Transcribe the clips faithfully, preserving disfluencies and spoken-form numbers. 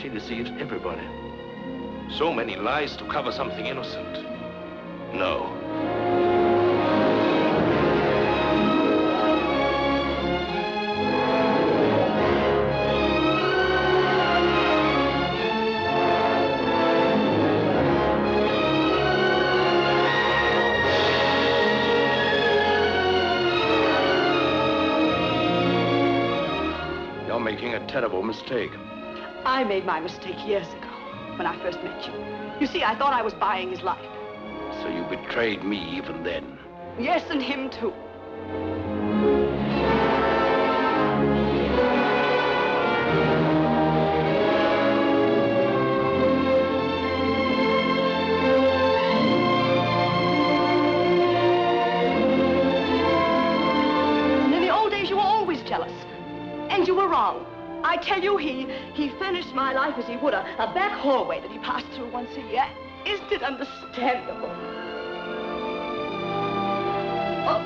She deceives everybody. So many lies to cover something innocent. No. You're making a terrible mistake. I made my mistake years ago, when I first met you. You see, I thought I was buying his life. So you betrayed me even then? Yes, and him too. And in the old days, you were always jealous. And you were wrong. I tell you, he, he furnished my life as he would a, a back hallway that he passed through once a year. Isn't it understandable? Oh.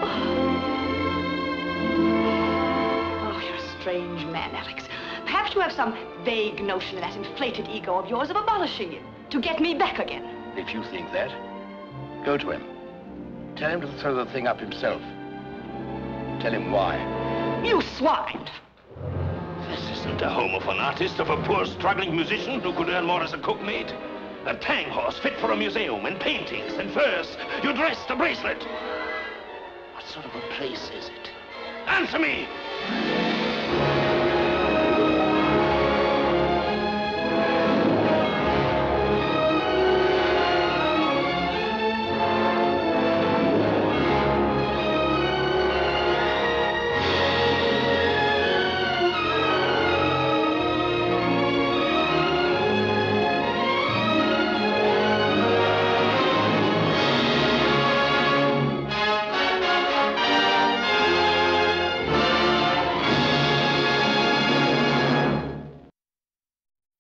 Oh, you're a strange man, Alex. Perhaps you have some vague notion in that inflated ego of yours of abolishing him to get me back again. If you think that, go to him. Tell him to throw the thing up himself. Tell him why. You swine! This isn't a home of an artist, of a poor, struggling musician who could earn more as a cookmaid. A tang horse fit for a museum, and paintings, and furs. You dressed a bracelet. What sort of a place is it? Answer me!